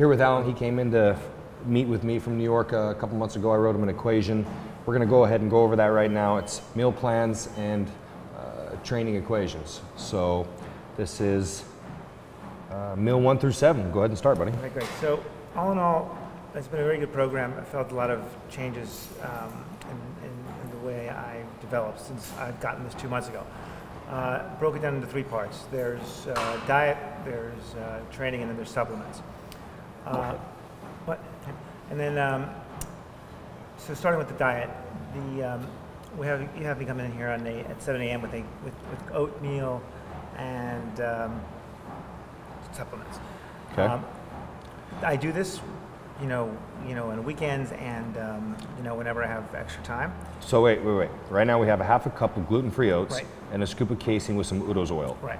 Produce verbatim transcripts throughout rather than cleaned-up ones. here with Alan. He came in to meet with me from New York a couple months ago. I wrote him an equation. We're going to go ahead and go over that right now. It's meal plans and uh, training equations. So this is uh, meal one through seven. Go ahead and start, buddy. All right, great. So all in all, it's been a very good program. I felt a lot of changes um, in, in, in the way I developed since I've gotten this two months ago. Uh, broke it down into three parts. There's uh, diet, there's uh, training, and then there's supplements. Uh, what? And then, um, so starting with the diet, the um, we have you have me come in here on a, at seven A M with a with, with oatmeal and um, supplements. Okay. Um, I do this, you know, you know, on weekends and um, you know, whenever I have extra time. So wait, wait, wait. Right now we have a half a cup of gluten-free oats, right, and a scoop of casein with some Udo's oil. Right.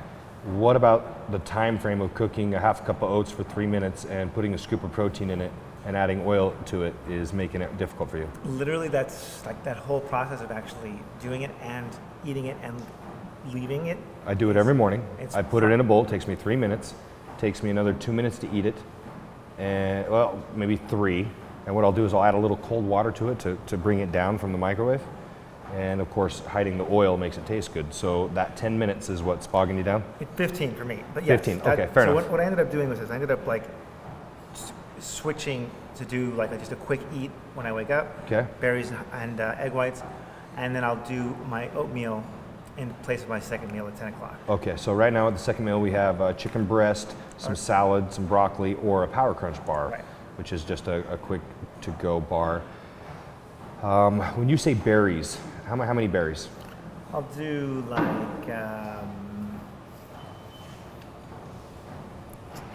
What about the time frame of cooking a half a cup of oats for three minutes and putting a scoop of protein in it and adding oil to it is making it difficult for you? Literally, that's like that whole process of actually doing it and eating it and leaving it. I do it every morning. It's I put fun. it in a bowl. It takes me three minutes. It takes me another two minutes to eat it. And, well, maybe three. And what I'll do is I'll add a little cold water to it to, to bring it down from the microwave. And of course, hiding the oil makes it taste good. So that ten minutes is what's bogging you down? fifteen for me, but yes. fifteen, okay, fair enough. So what, what I ended up doing was this. I ended up like switching to do like just a quick eat when I wake up, okay, berries and, and uh, egg whites, and then I'll do my oatmeal in place of my second meal at ten o'clock. Okay, so right now at the second meal we have uh, chicken breast, some salad, some broccoli, or a Power Crunch bar, right, which is just a, a quick to-go bar. Um, when you say berries, how, how many berries? I'll do like um,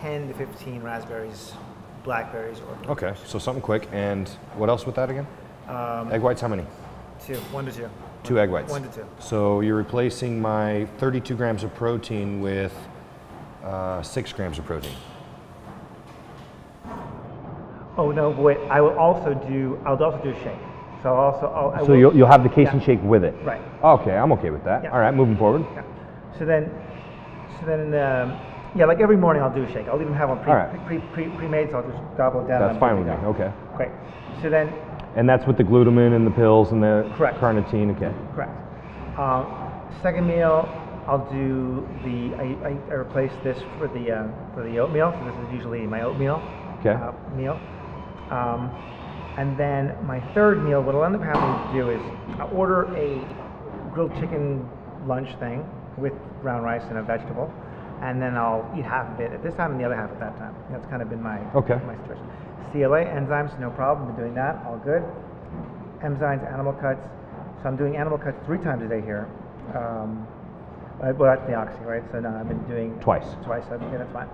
ten to fifteen raspberries, blackberries, or... Okay, so something quick. And what else with that again? Um, egg whites, how many? Two, one to two. Two egg whites. One to two. So you're replacing my thirty-two grams of protein with uh, six grams of protein. Oh no, wait, I will also do, I'll also do a shake. So I'll also, I'll, I so will, you'll, you'll have the casein yeah. shake with it? Right. Okay, I'm okay with that. Yeah. All right, moving forward. Yeah. So then, so then, um, yeah, like every morning I'll do a shake. I'll even have one pre, right. pre, pre, pre, pre-made, so I'll just gobble it down. That's fine with me, okay. Great, so then. And that's with the glutamine and the pills and the correct. carnitine, okay. Correct. Um, second meal, I'll do the, I, I, I replace this for the, uh, for the oatmeal, so this is usually my oatmeal okay. uh, meal. Um, and then my third meal, what I'll end up having to do is I'll order a grilled chicken lunch thing with brown rice and a vegetable, and then I'll eat half of it at this time and the other half at that time. That's kind of been my, okay. my situation. C L A enzymes, no problem, been doing that, all good. Enzymes, animal cuts. So I'm doing animal cuts three times a day here. Um, well, that's the oxy, right? So now I've been doing... Twice. Twice, so okay, that's fine.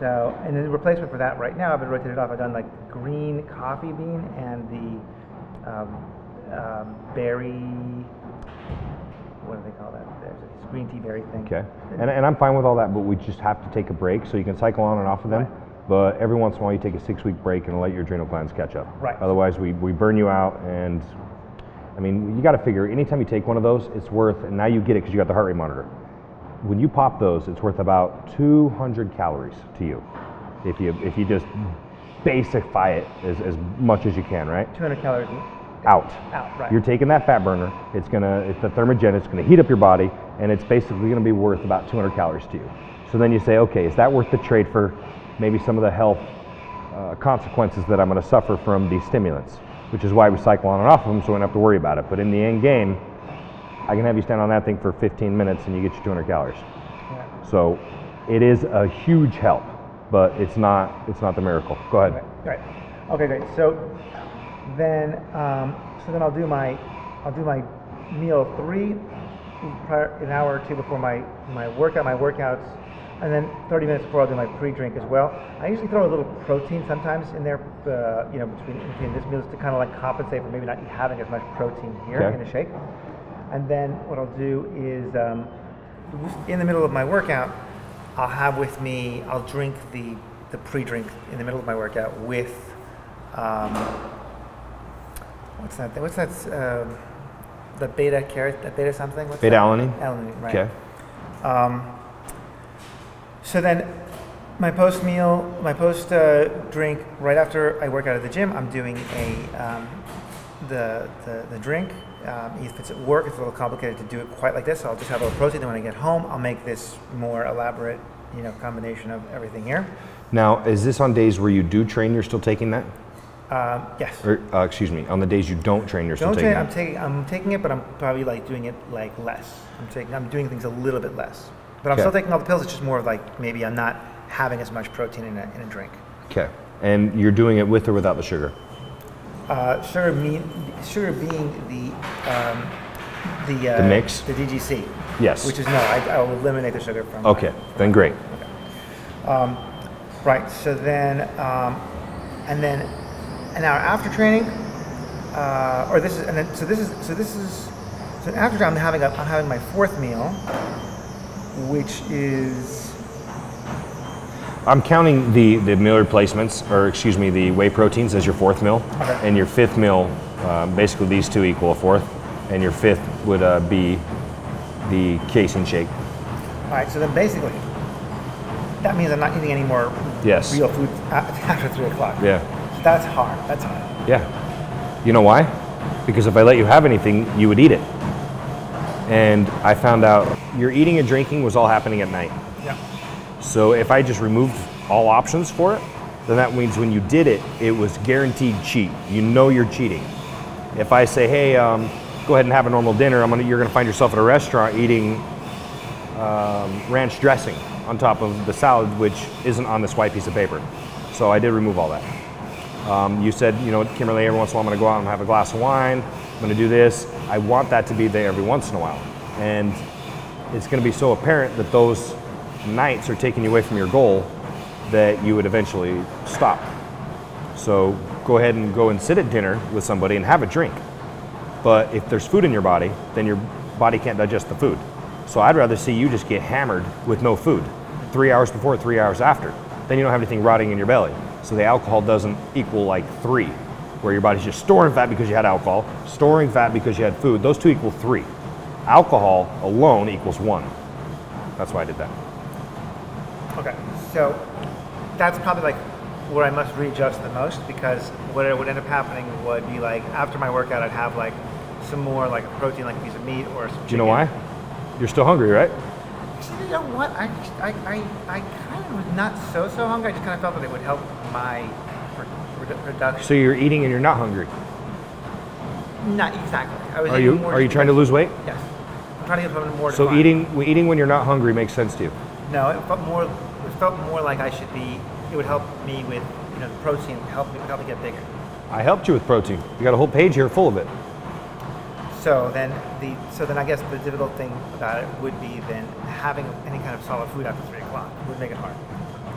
So, and then the replacement for that right now, I've been rotated off. I've done like green coffee bean and the um, um, berry, what do they call that? There's this green tea berry thing. Okay, and, and I'm fine with all that, but we just have to take a break. So you can cycle on and off of them, right, but every once in a while you take a six week break and let your adrenal glands catch up. Right. Otherwise we, we burn you out, and I mean, you gotta figure, anytime you take one of those, it's worth, and now you get it because you got the heart rate monitor. When you pop those, it's worth about two hundred calories to you, if you if you just basify it as, as much as you can, right? two hundred calories out. Out, right. You're taking that fat burner. It's gonna, it's the thermogen. It's gonna heat up your body, and it's basically gonna be worth about two hundred calories to you. So then you say, okay, is that worth the trade for maybe some of the health uh, consequences that I'm gonna suffer from these stimulants? Which is why we cycle on and off of them, so we don't have to worry about it. But in the end game, I can have you stand on that thing for fifteen minutes and you get your two hundred calories. Yeah. So it is a huge help, but it's not it's not the miracle. Go ahead. Right. Right. Okay, great. So then um, so then I'll do my I'll do my meal three prior, an hour or two before my my workout, my workouts, and then thirty minutes before I'll do my pre-drink as well. I usually throw a little protein sometimes in there, uh, you know, between between this meals to kind of like compensate for maybe not having as much protein here okay. in a shake. And then what I'll do is, um, in the middle of my workout, I'll have with me, I'll drink the, the pre-drink in the middle of my workout with, um, what's that, what's that, uh, the beta carrot, the beta something? What's Beta Alanine? Alanine, right. Okay. Um, so then My post meal, my post uh, drink right after I work out at the gym, I'm doing a um, the, the the drink. Um, if it's at work, it's a little complicated to do it quite like this. So I'll just have a little protein. Then when I get home, I'll make this more elaborate, you know, combination of everything here. Now, is this on days where you do train? You're still taking that? Uh, yes. Or, uh, excuse me. On the days you don't train, you're still don't taking train, that. I'm taking. I'm taking it, but I'm probably like doing it like less. I'm taking. I'm doing things a little bit less. But I'm okay. still taking all the pills. It's just more of like maybe I'm not having as much protein in a, in a drink. Okay. And you're doing it with or without the sugar? Uh, sugar, mean, sugar being the um, the, uh, the mix, the D G C. Yes. Which is no. I, I will eliminate the sugar from. Okay. My, then great. Okay. Um, right. So then, um, and then an hour after training, uh, or this is, and then so this is so this is so after I'm having a, I'm having my fourth meal, which is. I'm counting the, the meal replacements, or excuse me, the whey proteins as your fourth meal. Okay. And your fifth meal, uh, basically these two equal a fourth. And your fifth would uh, be the casein shake. All right, so then basically, that means I'm not eating any more yes. real food after three o'clock. Yeah. So that's hard, that's hard. Yeah. You know why? Because if I let you have anything, you would eat it. And I found out your eating and drinking was all happening at night. Yeah. So if I just removed all options for it, then that means when you did it, it was guaranteed cheat. You know you're cheating. If I say, hey, um, go ahead and have a normal dinner, I'm gonna, you're gonna find yourself at a restaurant eating um, ranch dressing on top of the salad, which isn't on this white piece of paper. So I did remove all that. Um, you said, you know, Kimberly, every once in a while I'm gonna go out and have a glass of wine, I'm gonna do this. I want that to be there every once in a while. And it's gonna be so apparent that those nights are taking you away from your goal that you would eventually stop. So go ahead and go and sit at dinner with somebody and have a drink. But if there's food in your body, then your body can't digest the food. So I'd rather see you just get hammered with no food, three hours before, three hours after. Then you don't have anything rotting in your belly. So the alcohol doesn't equal like three, where your body's just storing fat because you had alcohol, storing fat because you had food. Those two equal three. Alcohol alone equals one. That's why I did that. Okay, so that's probably like where I must readjust the most, because what would end up happening would be like after my workout, I'd have like some more like protein, like a piece of meat or some chicken. Do you know why? You're still hungry, right? Actually, you know what? I, I, I, I kind of was not so, so hungry. I just kind of felt that it would help my reduction. So you're eating and you're not hungry? Not exactly. I was are you, more are you trying to lose weight? Yes. I'm trying to get something more to So eating, eating when you're not hungry makes sense to you? No, it felt more. It felt more like I should be. It would help me with, you know, the protein. Help me, help me get bigger. I helped you with protein. You got a whole page here full of it. So then the. So then I guess the difficult thing about it would be then having any kind of solid food after three o'clock would make it hard,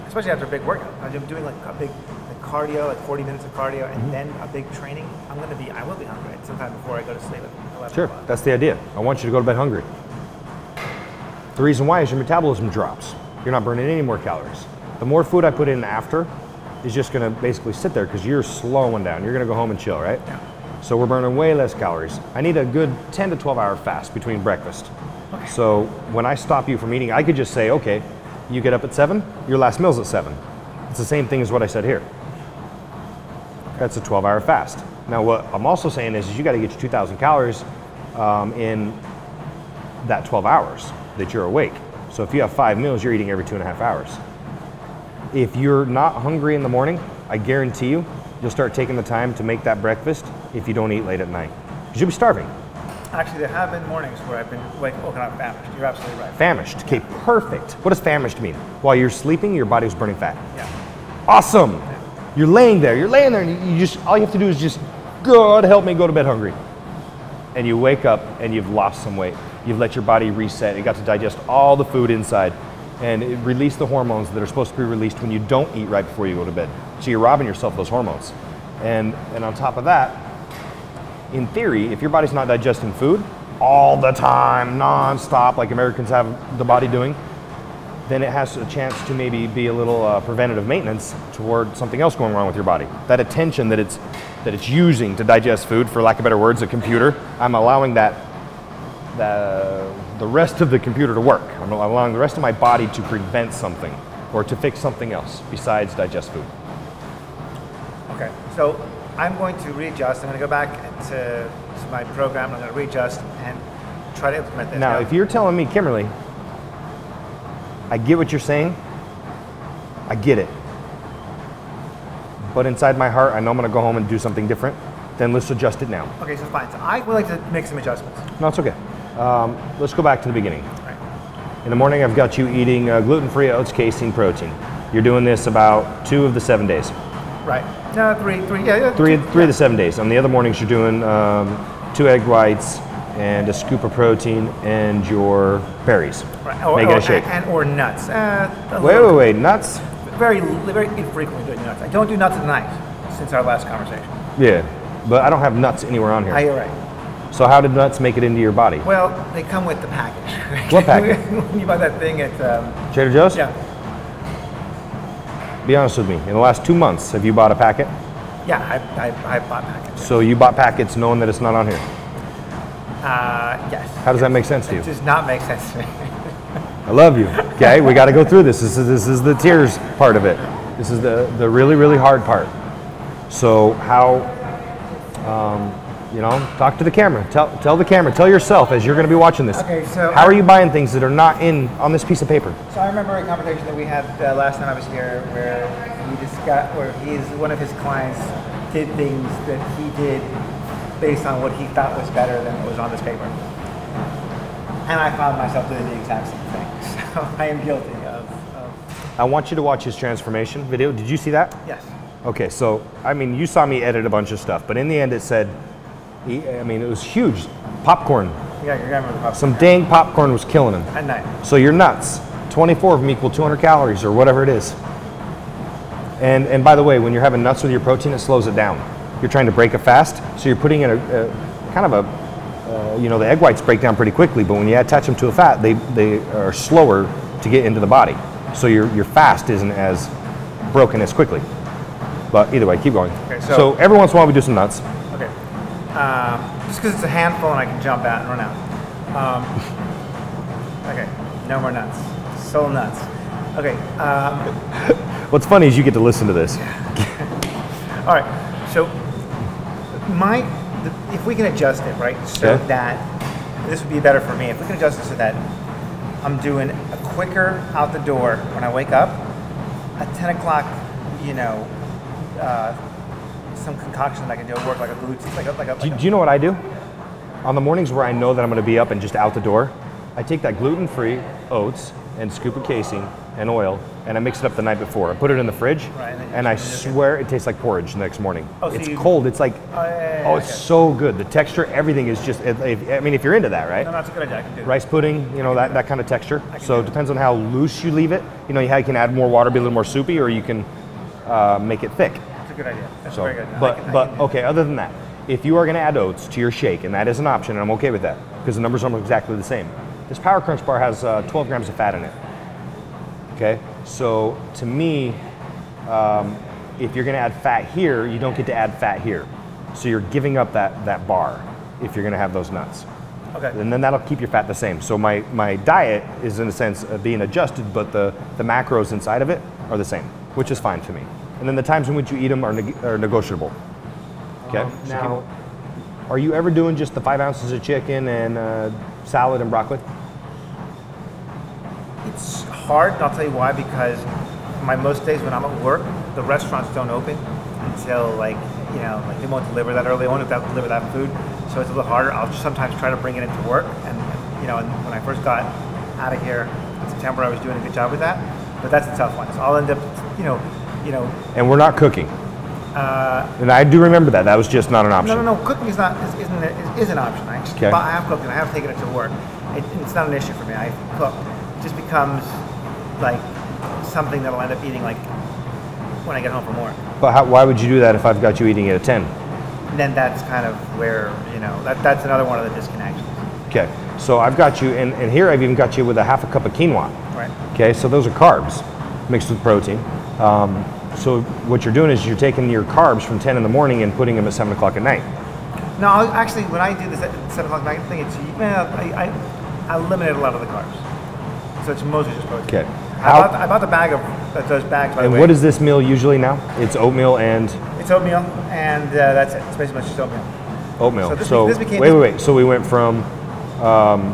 especially after a big workout. I'm doing like a big like cardio, like forty minutes of cardio, and mm-hmm. then a big training. I'm gonna be. I will be hungry sometime before I go to sleep at eleven. Sure, o'clock. That's the idea. I want you to go to bed hungry. The reason why is your metabolism drops. You're not burning any more calories. The more food I put in after is just gonna basically sit there because you're slowing down. You're gonna go home and chill, right? Yeah. So we're burning way less calories. I need a good ten to twelve hour fast between breakfast. Okay. So when I stop you from eating, I could just say, okay, you get up at seven, your last meal's at seven. It's the same thing as what I said here. That's a twelve hour fast. Now what I'm also saying is, is you gotta get your two thousand calories um, in that twelve hours. That you're awake. So if you have five meals, you're eating every two and a half hours. If you're not hungry in the morning, I guarantee you, you'll start taking the time to make that breakfast if you don't eat late at night. Because you'll be starving. Actually, there have been mornings where I've been like, oh, I'm famished. You're absolutely right. Famished, okay, perfect. What does famished mean? While you're sleeping, your body was burning fat. Yeah. Awesome. Yeah. You're laying there, you're laying there, and you just, all you have to do is just, God help me go to bed hungry. And you wake up and you've lost some weight. You've let your body reset. It got to digest all the food inside and it released the hormones that are supposed to be released when you don't eat right before you go to bed. So you're robbing yourself those hormones. And, and on top of that, in theory, if your body's not digesting food all the time, nonstop, like Americans have the body doing, then it has a chance to maybe be a little uh, preventative maintenance toward something else going wrong with your body. That attention that it's, that it's using to digest food, for lack of better words, a computer, I'm allowing that The, the rest of the computer to work. I'm allowing the rest of my body to prevent something. or to fix something else besides digest food. Okay, so I'm going to readjust. I'm going to go back to my program. I'm going to readjust and try to implement this. Now, now, if you're telling me, Kimberly, I get what you're saying. I get it. But inside my heart, I know I'm going to go home and do something different. Then let's adjust it now. Okay, so fine. So I would like to make some adjustments. No, it's okay. Um, let's go back to the beginning. Right. In the morning, I've got you eating uh, gluten-free oats, casein, protein. You're doing this about two of the seven days. Right. No, three, three, yeah, yeah. Three, three yeah. of the seven days. On the other mornings, you're doing um, two egg whites and a scoop of protein and your berries. Right. Or, Make or, it a shake. And, and or nuts. Uh, wait, wait, wait. Nuts? Very, very infrequently doing nuts. I don't do nuts at night since our last conversation. Yeah. But I don't have nuts anywhere on here. Oh, you're right. So how did nuts make it into your body? Well, they come with the package. Right? What package? You buy that thing at... Um, Trader Joe's? Yeah. Be honest with me. In the last two months, have you bought a packet? Yeah, I, I, I bought packets. So you bought packets knowing that it's not on here? Uh, yes. How does that make sense to you? It does not make sense to me. I love you. Okay, we got to go through this. This is, this is the tears part of it. This is the, the really, really hard part. So how... Um, you know, talk to the camera. Tell, tell the camera. Tell yourself as you're going to be watching this. Okay, so how I, are you buying things that are not in on this piece of paper? So I remember a conversation that we had uh, last time I was here, where he discussed, where he's one of his clients did things that he did based on what he thought was better than what was on this paper, and I found myself doing the exact same thing. So I am guilty of. of I want you to watch his transformation video. Did you see that? Yes. Okay, so, I mean, you saw me edit a bunch of stuff, but in the end it said, I mean, it was huge. Popcorn. Yeah, your grandma was popcorn. Some dang popcorn was killing him. At night. So you're nuts. twenty-four of them equal two hundred calories or whatever it is. And, and by the way, when you're having nuts with your protein, it slows it down. You're trying to break a fast, so you're putting in a, a kind of a, uh, you know, the egg whites break down pretty quickly, but when you attach them to a fat, they, they are slower to get into the body. So your, your fast isn't as broken as quickly. But either way, keep going. Okay, so, so every once in a while we do some nuts. Okay. Um, just because it's a handful and I can jump out and run out. Um, okay, no more nuts. Sole nuts. Okay. Um, What's funny is you get to listen to this. All right, so my, the, if we can adjust it, right, so okay. that, this would be better for me, if we can adjust it so that I'm doing a quicker out the door when I wake up, at ten o'clock, you know, Uh, some concoction that I can do at work, like a glute, like a, like a, like do, a do you know what I do? On the mornings where I know that I'm going to be up and just out the door, I take that gluten-free oats and scoop of casein and oil, and I mix it up the night before. I put it in the fridge, right, and, and I swear it tastes like porridge the next morning. Oh, so it's you, cold. It's like, oh, yeah, yeah, yeah, oh it's okay. so good. The texture, everything is just, it, it, I mean, if you're into that, right? No, that's a good idea. I can do rice pudding, you know, that, that kind of texture. So it depends on how loose you leave it. You know, you can add more water, be a little more soupy, or you can Uh, make it thick. That's a good idea. That's so, a very good. But, can, but okay, other than that, if you are going to add oats to your shake, and that is an option, and I'm okay with that, because the numbers are exactly the same. This Power Crunch bar has uh, twelve grams of fat in it. Okay? So, to me, um, if you're going to add fat here, you don't get to add fat here. So you're giving up that, that bar if you're going to have those nuts. Okay. And then that'll keep your fat the same. So my, my diet is, in a sense, uh, being adjusted, but the, the macros inside of it are the same, which is fine to me. And then the times in which you eat them are, neg are negotiable. Okay. Um, so now, keep, are you ever doing just the five ounces of chicken and uh, salad and broccoli? It's hard, and I'll tell you why, because my most days when I'm at work, the restaurants don't open until like, you know, like they won't deliver that early on, if they'll deliver that food. So it's a little harder. I'll sometimes try to bring it into work. And, you know, and when I first got out of here in September, I was doing a good job with that. But that's a tough one. So I'll end up, you know, You know, and we're not cooking. Uh, and I do remember that. That was just not an option. No, no, no. Cooking is not is, isn't is, is an option. I just, okay. I have cooked and I have taken it to work. It, it's not an issue for me. I cook. It just becomes like something that I'll end up eating like when I get home from work. But how, why would you do that if I've got you eating at a ten? And then that's kind of where, you know, that that's another one of the disconnections. Okay. So I've got you, and, and here I've even got you with a half a cup of quinoa. Right. Okay. So those are carbs mixed with protein. Um, So what you're doing is you're taking your carbs from ten in the morning and putting them at seven o'clock at night. No, actually, when I do this at seven o'clock at night thing, it's, I, I, I eliminate a lot of the carbs. So it's mostly just protein. Okay. I bought, I bought the bag of those bags, by the way. And what is this meal usually now? It's oatmeal and? It's oatmeal, and uh, that's it. It's basically just oatmeal. Oatmeal. So, this so be, this became wait, wait, wait. So we went from? Um,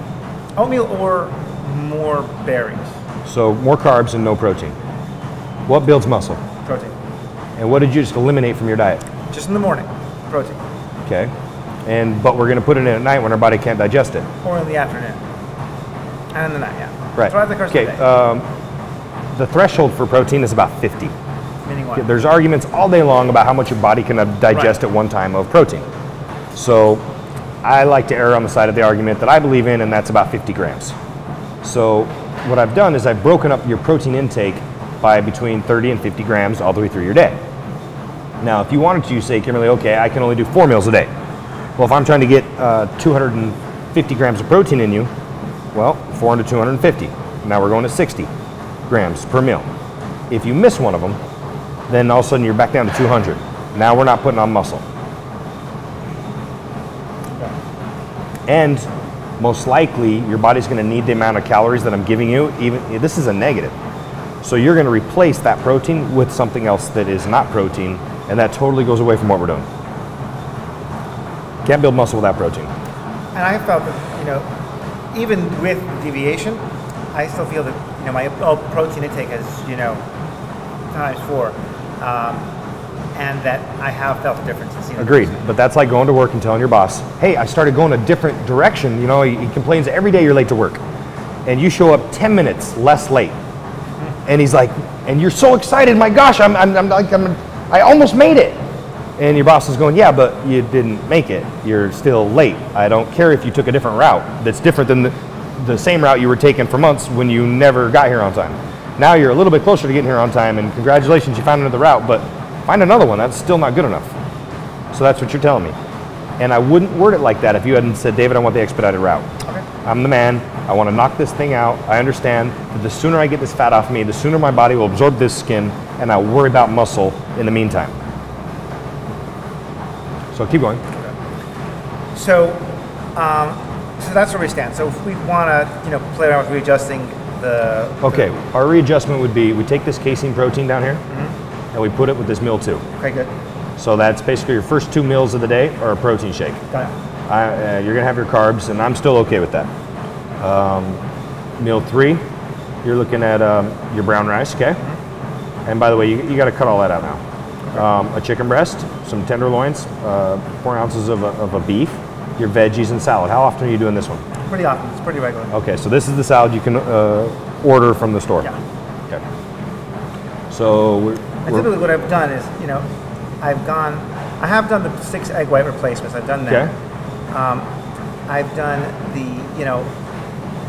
oatmeal or more berries. So more carbs and no protein. What builds muscle? Protein. And what did you just eliminate from your diet? Just in the morning, protein. Okay. And but we're going to put it in at night when our body can't digest it. Or in the afternoon. And in the night, yeah. Right. Throughout the course okay. of the day. Um, The threshold for protein is about fifty. Meaning what? There's arguments all day long about how much your body can digest right. at one time of protein. So I like to err on the side of the argument that I believe in, and that's about fifty grams. So what I've done is I've broken up your protein intake by between thirty and fifty grams all the way through your day. Now, if you wanted to, you say, Kimberly, okay, I can only do four meals a day. Well, if I'm trying to get uh, two hundred fifty grams of protein in you, well, four hundred to two hundred fifty. Now we're going to sixty grams per meal. If you miss one of them, then all of a sudden you're back down to two hundred. Now we're not putting on muscle. Okay. And most likely your body's going to need the amount of calories that I'm giving you. Even this is a negative. So you're going to replace that protein with something else that is not protein, and that totally goes away from what we're doing. Can't build muscle without protein. And I felt that, you know, even with deviation, I still feel that, you know, my oh, protein intake is, you know, times four, um, and that I have felt a difference. In Agreed, person. But that's like going to work and telling your boss, hey, I started going a different direction. You know, he, he complains every day you're late to work, and you show up ten minutes less late, mm-hmm. and he's like, and you're so excited, my gosh, I'm, I'm, I'm like, I'm, I almost made it. And your boss is going, yeah, but you didn't make it. You're still late. I don't care if you took a different route that's different than the, the same route you were taking for months when you never got here on time. Now you're a little bit closer to getting here on time, and congratulations, you found another route, but find another one. That's still not good enough. So that's what you're telling me. And I wouldn't word it like that if you hadn't said, David, I want the expedited route. Okay. I'm the man. I want to knock this thing out. I understand that the sooner I get this fat off me, the sooner my body will absorb this skin, and I'll worry about muscle in the meantime. So keep going. Okay. So, um, So that's where we stand. So if we want to, you know, play around with readjusting the... Okay, the, our readjustment would be, we take this casein protein down here, mm-hmm. and we put it with this meal two. Okay, good. So that's basically your first two meals of the day are a protein shake. Got it. I, uh, you're going to have your carbs, and I'm still okay with that. Um, meal three, you're looking at um, your brown rice, okay? Mm-hmm. And by the way, you, you got to cut all that out now. Okay. Um, a chicken breast, some tenderloins, uh, four ounces of a, of a beef, your veggies and salad. How often are you doing this one? Pretty often. It's pretty regular. Okay, so this is the salad you can uh, order from the store. Yeah. Okay. So we're, we're typically what I've done is, you know, I've gone, I have done the six egg white replacements. I've done that. Okay. Um, I've done the, you know,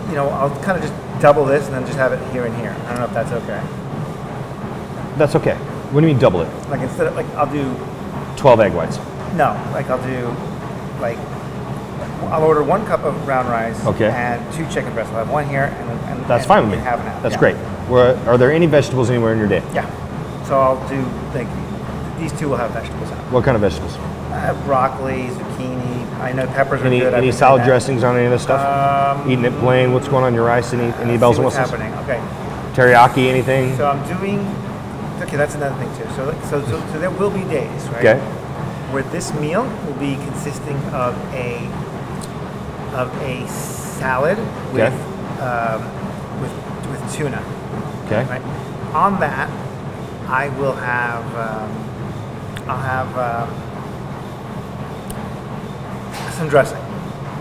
you know, I'll kind of just double this and then just have it here and here. I don't know if that's okay. That's okay. What do you mean double it? Like instead of, like I'll do... twelve egg whites. No, like I'll do, like... I'll order one cup of brown rice okay. and two chicken breasts. I'll have one here and, and that's and fine with me. Have an half. That's yeah. great. Where, are there any vegetables anywhere in your day? Yeah. So I'll do like these two will have vegetables in it. What kind of vegetables? Uh, broccoli, zucchini. I know peppers any, are good. Any salad dressings on any of this stuff? Um, Eating it plain. What's going on your rice? Any any bells and whistles? Happening. Okay. Teriyaki? Anything? So I'm doing. Okay, that's another thing too. So so so, so there will be days, right? Okay. Where this meal will be consisting of a. of a salad with okay. um, with, with tuna. Okay. Right? On that, I will have um, I'll have um, some dressing.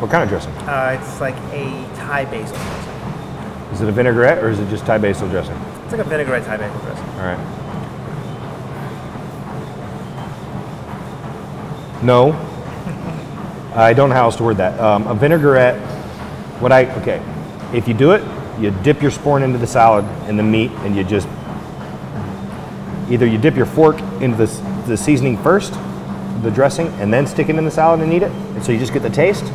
What kind of dressing? Uh, it's like a Thai basil dressing. Is it a vinaigrette or is it just Thai basil dressing? It's like a vinaigrette Thai basil dressing. All right. No. I don't know how else to word that. Um, a vinaigrette, what I, okay, if you do it, you dip your spoon into the salad and the meat and you just, either you dip your fork into the, the seasoning first, the dressing, and then stick it in the salad and eat it, and so you just get the taste,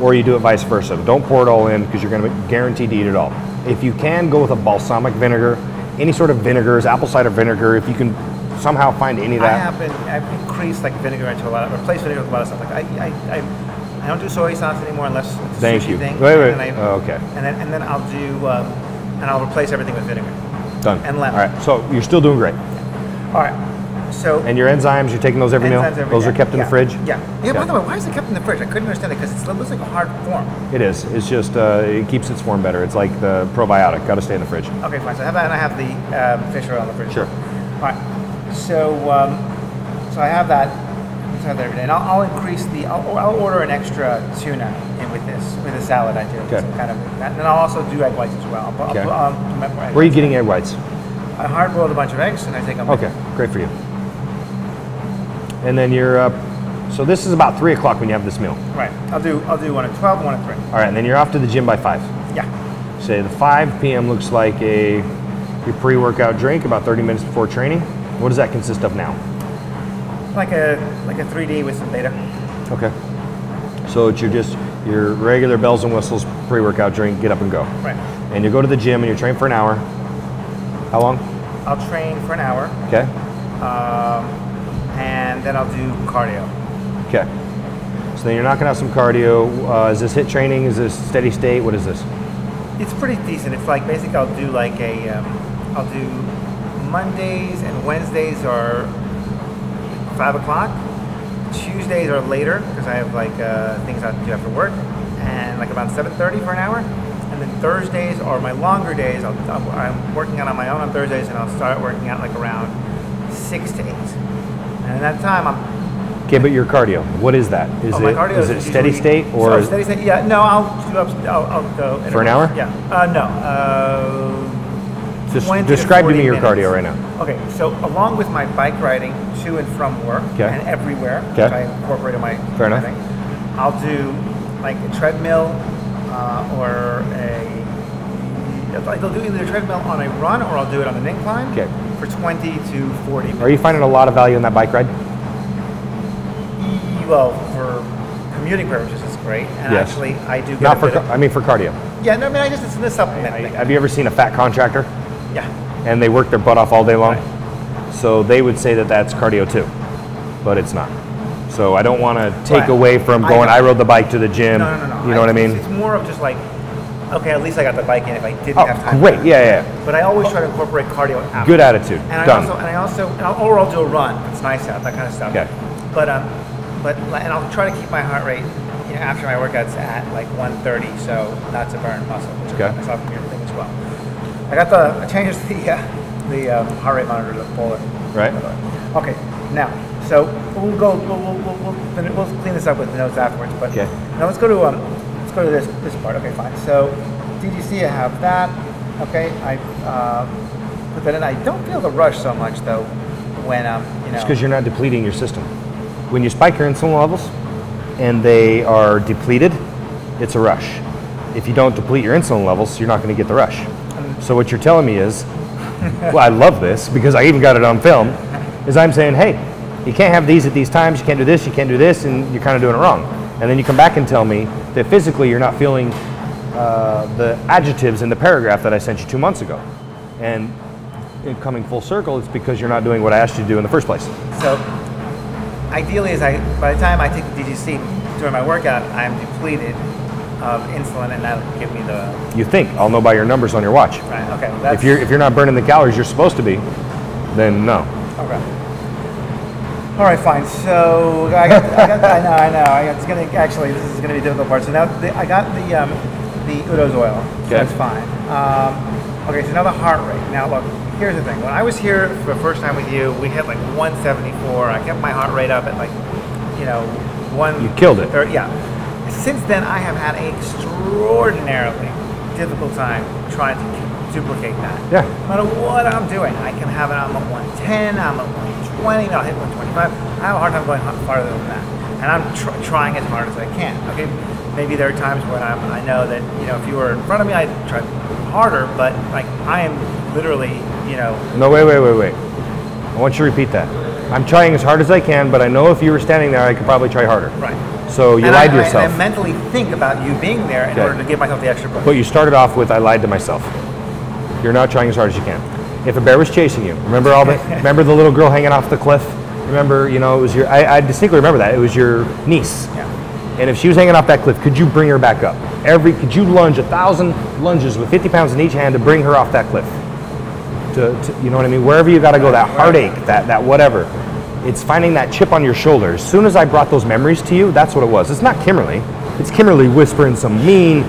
or you do it vice versa. Don't pour it all in because you're gonna be guaranteed to eat it all. If you can, go with a balsamic vinegar, any sort of vinegars, apple cider vinegar, if you can somehow find any of that. I have been, I've increased like vinegar into a lot of, replaced vinegar with a lot of stuff. Like I, I, I, I don't do soy sauce anymore unless it's a sushi Thank you. Thing. Wait, wait. And I, oh, okay. And then, and then I'll do, um, and I'll replace everything with vinegar. Done. And lemon. All right, so you're still doing great. Yeah. All right, so. And your enzymes, you're taking those every meal? Every those day. are kept in yeah. the fridge? Yeah. Yeah, yeah, by the way, why is it kept in the fridge? I couldn't understand it because it looks like a hard form. It is, it's just, uh, it keeps its form better. It's like the probiotic, gotta stay in the fridge. Okay, fine, so how about I have the um, fish oil in the fridge? Sure. All right, so, um, so I have that. Every day, and I'll, I'll increase the. I'll, I'll order an extra tuna in with this, with a salad I do. Okay. Some kind of, and then I'll also do egg whites as well. I'll, okay. I'll, I'll, I'll remember egg Where are you getting egg whites? I hard boiled a bunch of eggs, and I think I'm okay. Ready. Great for you. And then you're up. So this is about three o'clock when you have this meal. Right. I'll do. I'll do one at twelve, one at three. All right, and then you're off to the gym by five. Yeah. Say the five P M looks like a your pre-workout drink about thirty minutes before training. What does that consist of now? Like a like a three D with some beta. Okay. So it's your just your regular bells and whistles pre-workout drink. Get up and go. Right. And you go to the gym and you train for an hour. How long? I'll train for an hour. Okay. Um, and then I'll do cardio. Okay. So then you're knocking out some cardio. Uh, is this HIIT training? Is this steady state? What is this? It's pretty decent. It's like basically I'll do like a um, I'll do Mondays and Wednesdays are five o'clock. Tuesdays are later because I have like uh, things I have to do after work, and like about seven thirty for an hour. And then Thursdays are my longer days. I'll, I'll, I'm working out on my own on Thursdays, and I'll start working out like around six to eight. And at that time, I'm okay. But your cardio, what is that? Is oh, my it cardio is it steady state or so steady state? Yeah, no, I'll do up. I'll, I'll go for an hour. Yeah, uh, no. Uh, Just describe to me your minutes. cardio right now. Okay, so along with my bike riding to and from work okay. and everywhere, okay. which I incorporate in my Fair enough. thing, I'll do like a treadmill uh, or a. I'll do either a treadmill on a run or I'll do it on an incline okay. for twenty to forty minutes. Are you finding a lot of value in that bike ride? Well, for commuting purposes, it's great. And yes. actually, I do get Not a for bit of, I mean, for cardio. Yeah, no, I mean, I just, it's a supplement I, I, thing. Have you ever seen a fat contractor? Yeah. And they work their butt off all day long. Right. So they would say that that's cardio too, but it's not. So I don't want to take right. away from going, I, I rode the bike to the gym. No, no, no, no. You know I, what I mean? It's more of just like, okay, at least I got the bike in if I didn't oh, have time. Great, yeah, yeah. But I always try to incorporate cardio out. Good attitude, and I done. Also, and I also, and I'll, or I'll do a run, it's nice out, that kind of stuff. Okay. But, um, but, and I'll try to keep my heart rate you know, after my workouts at like one thirty, so not to burn muscle, which okay. is myself from your thing as well. I got the, I changed the, uh, the um, heart rate monitor to the Polar. Right. Okay, now, so we'll go, we'll, we'll, we'll, we'll clean this up with notes afterwards, but okay. now let's go to, um, let's go to this, this part, okay, fine. So, D G C, I have that, okay, I uh, put that in. I don't feel the rush so much, though, when, um, you know. It's because you're not depleting your system. When you spike your insulin levels and they are depleted, it's a rush. If you don't deplete your insulin levels, you're not going to get the rush. So what you're telling me is, well, I love this because I even got it on film, is I'm saying, hey, you can't have these at these times, you can't do this, you can't do this, and you're kind of doing it wrong. And then you come back and tell me that physically you're not feeling uh, the adjectives in the paragraph that I sent you two months ago. And in coming full circle, it's because you're not doing what I asked you to do in the first place. So ideally, is I by the time I take the D G C during my workout, I'm depleted of insulin, and that'll give me the... You think. I'll know by your numbers on your watch. Right, okay. Well, that's... If you're, if you're not burning the calories you're supposed to be, then no. Okay. All right, fine. So, I got, I, got, I know, I know. I got, it's gonna, actually, this is going to be a difficult part. So now, the, I got the um, the Udo's oil. Okay. So that's fine. Um, okay, so now the heart rate. Now, look, here's the thing. When I was here for the first time with you, we hit like one seventy-four. I kept my heart rate up at like, you know, one... You killed it. thirty, yeah. Since then, I have had an extraordinarily difficult time trying to duplicate that. Yeah. No matter what I'm doing, I can have it. I'm at one ten. I'm at one twenty. I'll hit one twenty-five. I have a hard time going farther than that, and I'm tr trying as hard as I can. Okay. Maybe there are times when I'm, I know that you know if you were in front of me, I'd try harder. But like I am literally, you know. No, wait, wait, wait, wait. I want you to repeat that. I'm trying as hard as I can, but I know if you were standing there, I could probably try harder. Right. So you and lied I, to yourself. And I mentally think about you being there in okay. order to give myself the extra push. But you started off with, I lied to myself. You're not trying as hard as you can. If a bear was chasing you, remember all the, remember the little girl hanging off the cliff? Remember, you know, it was your, I, I distinctly remember that. It was your niece. Yeah. And if she was hanging off that cliff, could you bring her back up? Every, could you lunge a thousand lunges with fifty pounds in each hand to bring her off that cliff? to, to you know what I mean, wherever you got to go, that heartache, that, that whatever. It's finding that chip on your shoulder. As soon as I brought those memories to you, that's what it was. It's not Kimberly. It's Kimberly whispering some mean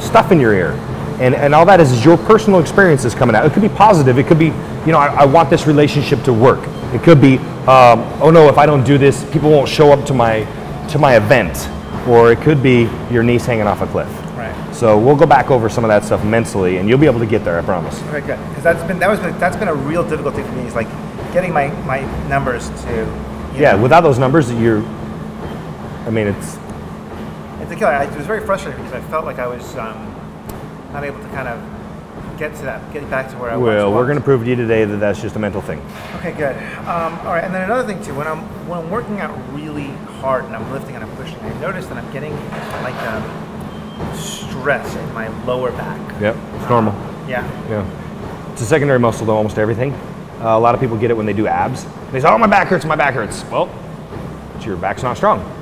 stuff in your ear. And, and all that is, is your personal experiences coming out. It could be positive. It could be, you know, I, I want this relationship to work. It could be, um, oh no, if I don't do this, people won't show up to my, to my event. Or it could be your niece hanging off a cliff. Right. So we'll go back over some of that stuff mentally, and you'll be able to get there, I promise. Right, good. Because that's been, that was, that's been a real difficult thing for me. It's like getting my, my numbers to... Yeah, know. Without those numbers, you're... I mean, it's... It's a killer. I, it was very frustrating because I felt like I was... Um, not able to kind of get to that, get back to where I was. Well, we're going to prove to you today that that's just a mental thing. Okay, good. Um, all right, and then another thing too, when I'm when I'm working out really hard and I'm lifting and I'm pushing, I notice that I'm getting like um, stress in my lower back. Yep, it's um, normal. Yeah. Yeah. It's a secondary muscle to almost everything. Uh, a lot of people get it when they do abs. They say, "Oh, my back hurts, my back hurts." Well, it's your back's not strong.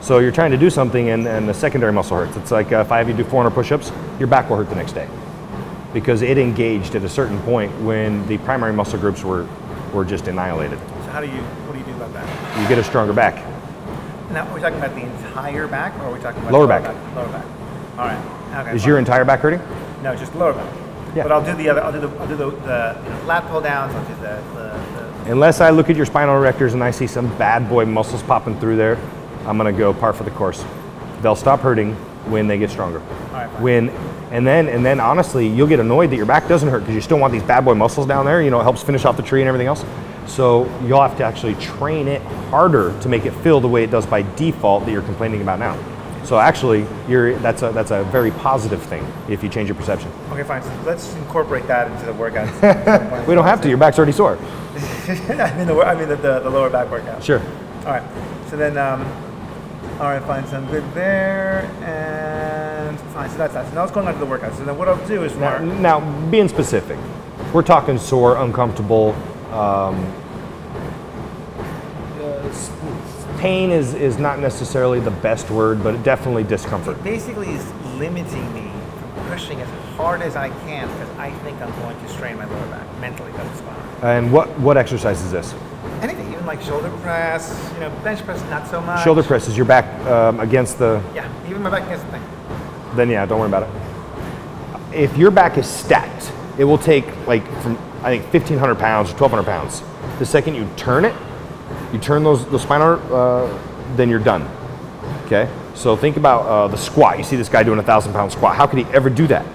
So you're trying to do something and, and the secondary muscle hurts. It's like uh, if I have you do four hundred push-ups, your back will hurt the next day. Because it engaged at a certain point when the primary muscle groups were, were just annihilated. So how do you, what do you do about that? You get a stronger back. Now, are we talking about the entire back or are we talking about lower back? back? Lower back. All right. Okay, Is fine. your entire back hurting? No, just lower back. Yeah. But I'll do the other, I'll do the, I'll do the, the you know, lat pull downs, I'll do the, the, the... Unless I look at your spinal erectors and I see some bad boy muscles popping through there, I'm gonna go par for the course. They'll stop hurting when they get stronger. All right, when and then and then honestly, you'll get annoyed that your back doesn't hurt because you still want these bad boy muscles down there. You know, it helps finish off the tree and everything else. So you'll have to actually train it harder to make it feel the way it does by default that you're complaining about now. So actually, you're that's a that's a very positive thing if you change your perception. Okay, fine. So let's incorporate that into the workout. We don't have to. Your back's already sore. I mean the I mean the, the the lower back workout. Sure. All right. So then. Um, All right, fine, so I'm good there, and fine, so that's that. So now it's going on to the workout. So then what I'll do is now, now, being specific, we're talking sore, uncomfortable. Um, pain is, is not necessarily the best word, but it definitely discomfort. It basically is limiting me from pushing as hard as I can because I think I'm going to strain my lower back mentally. That's fine. And what, what exercise is this? Anything. Like shoulder press, you know, bench press, not so much. Shoulder press is your back um, against the... Yeah, even my back against the thing. Then yeah, don't worry about it. If your back is stacked, it will take like from, I think, fifteen hundred pounds or twelve hundred pounds. The second you turn it, you turn those, the spinal, uh, then you're done, okay? So think about uh, the squat. You see this guy doing a thousand pound squat. How could he ever do that?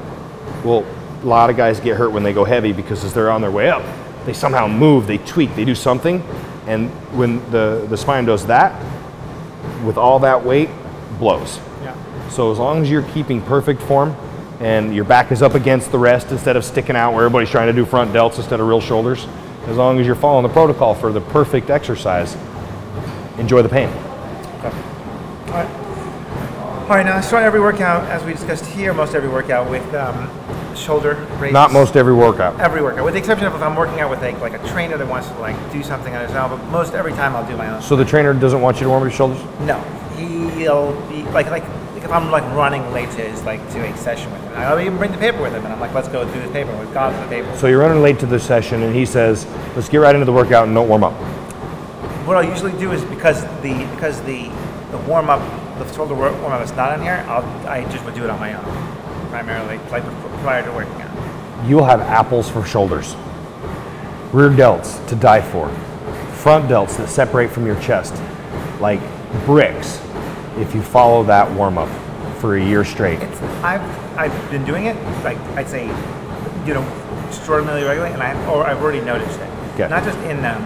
Well, a lot of guys get hurt when they go heavy because as they're on their way up, they somehow move, they tweak, they do something. And when the, the spine does that, with all that weight, blows. Yeah. So as long as you're keeping perfect form and your back is up against the rest instead of sticking out where everybody's trying to do front delts instead of real shoulders, as long as you're following the protocol for the perfect exercise, enjoy the pain. Okay. All right. All right, now I start every workout, as we discussed here, most every workout with um, shoulder raises. Not most every workout. Every workout, with the exception of if I'm working out with a, like a trainer that wants to like do something on his own, but most every time I'll do my own. So the trainer doesn't want you to warm up your shoulders? No, he'll be, like, like, like if I'm like running late to his, like to a session with him, I'll even bring the paper with him and I'm like, let's go do the paper, we've gone to the paper. So you're running late to the session and he says, let's get right into the workout and don't warm up. What I'll usually do is because the, because the, the warm up, the shoulder warm up is not on here, I'll, I just would do it on my own. Primarily, like prior to working out. You'll have apples for shoulders, rear delts to die for, front delts that separate from your chest, like bricks, if you follow that warm-up for a year straight. It's, I've, I've been doing it, like I'd say, you know, extraordinarily regularly, and I, or I've already noticed it. Okay. Not just in, um,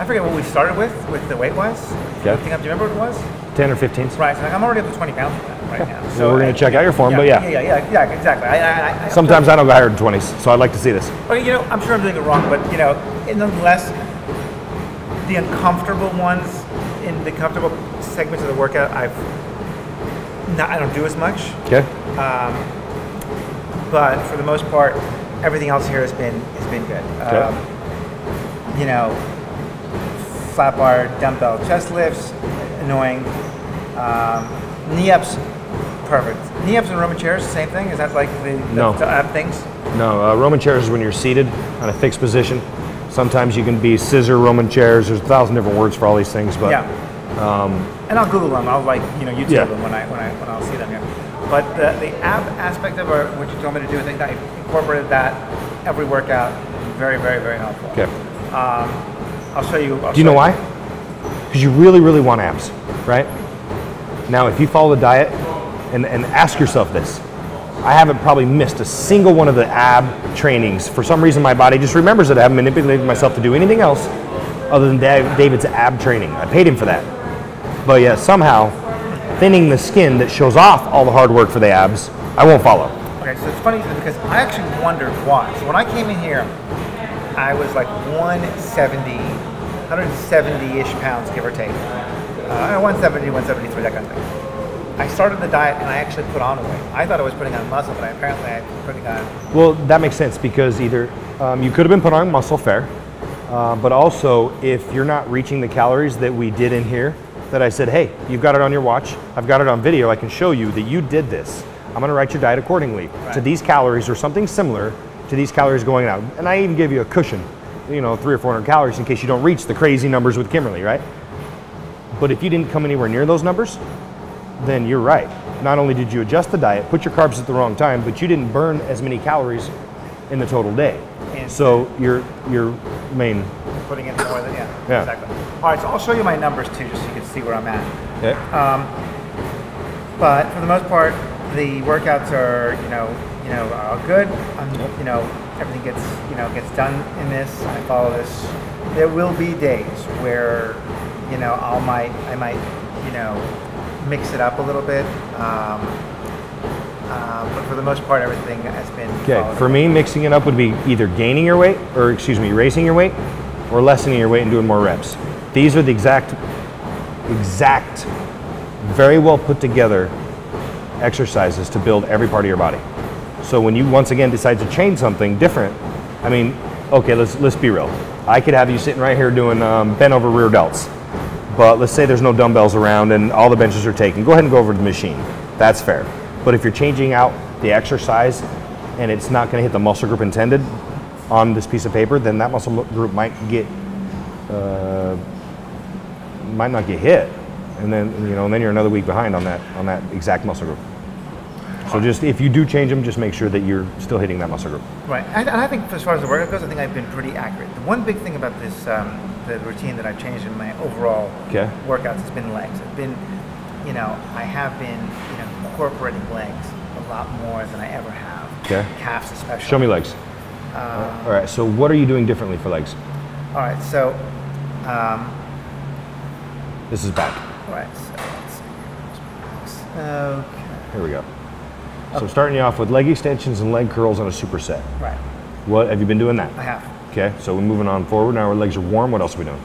I forget what we started with, with the weight was, okay. I think I do you remember what it was? ten or fifteen. Right, so like I'm already up to twenty pounds for that right yeah. now. So well, we're going to check out your form, yeah, but yeah. Yeah, yeah, yeah, exactly. I, I, I, Sometimes I don't go higher than twenties, so I'd like to see this. Well, you know, I'm sure I'm doing it wrong, but you know, nonetheless, the uncomfortable ones in the comfortable segments of the workout, I've not, I don't do as much. Okay. Um, but for the most part, everything else here has been has been good. Okay. Um, you know, flat bar, dumbbell chest lifts, annoying. Um, knee ups, Perfect. Knee-ups and Roman chairs, same thing? Is that like the, the no. up things? No, uh, Roman chairs is when you're seated on a fixed position. Sometimes you can be scissor Roman chairs. There's a thousand different words for all these things, but yeah. Um, and I'll Google them. I'll like you know YouTube yeah. them when I when I when I'll see them here. But the, the app aspect of our, what you told me to do, I think I incorporated that every workout. Very very very helpful. Okay. Um, I'll show you. I'll do you know you. why? Because you really really want abs, right? Now, if you follow the diet, and and ask yourself this. I haven't probably missed a single one of the ab trainings. For some reason, my body just remembers that I haven't manipulated myself to do anything else other than David's ab training. I paid him for that. But yeah, somehow, thinning the skin that shows off all the hard work for the abs, I won't follow. Okay, so it's funny because I actually wondered why. So when I came in here, I was like one seventy, one seventy-ish pounds, give or take. Uh, one seventy, one seventy-three, that kind of thing. I started the diet and I actually put on weight. I thought I was putting on muscle, but I apparently I was putting on... Well, that makes sense because either um, you could have been putting on muscle, fair, uh, but also if you're not reaching the calories that we did in here, that I said, hey, you've got it on your watch, I've got it on video, I can show you that you did this. I'm gonna write your diet accordingly right. to these calories or something similar to these calories going out. And I even gave you a cushion, you know, three or four hundred calories in case you don't reach the crazy numbers with Kimberly, right? But if you didn't come anywhere near those numbers, then you're right. Not only did you adjust the diet, put your carbs at the wrong time, but you didn't burn as many calories in the total day. And so you're, you're main. Putting in more than, yeah, yeah, exactly. All right, so I'll show you my numbers too, just so you can see where I'm at. Okay. Um, but for the most part, the workouts are, you know, you know, all good. I'm, you know, everything gets, you know, gets done in this. I follow this. There will be days where, you know, I'll might, I might, you know, mix it up a little bit, um, uh, but for the most part, everything has been okay. For me, mixing it up would be either gaining your weight, or excuse me, raising your weight, or lessening your weight and doing more reps. These are the exact, exact, very well put together exercises to build every part of your body. So when you once again decide to change something different, I mean, okay, let's let's be real. I could have you sitting right here doing um, bent over rear delts. But let's say there's no dumbbells around and all the benches are taken. Go ahead and go over to the machine. That's fair. But if you're changing out the exercise and it's not going to hit the muscle group intended on this piece of paper, then that muscle group might get, uh, might not get hit. And then, you know, and then you're another week behind on that, on that exact muscle group. So just, if you do change them, just make sure that you're still hitting that muscle group. Right, and I think as far as the workout goes, I think I've been pretty accurate. The one big thing about this, um, the routine that I've changed in my overall okay. workouts has been legs. I've been, you know, I have been, you know, incorporating legs a lot more than I ever have. Okay. Calves especially. Show me legs. Uh, All right, so what are you doing differently for legs? All right, so. Um, this is back. All right, so let's see. Okay. Here we go. So okay. starting you off with leg extensions and leg curls on a superset. Right. What, have you been doing that? I have. Okay, so we're moving on forward. Now our legs are warm. What else are we doing?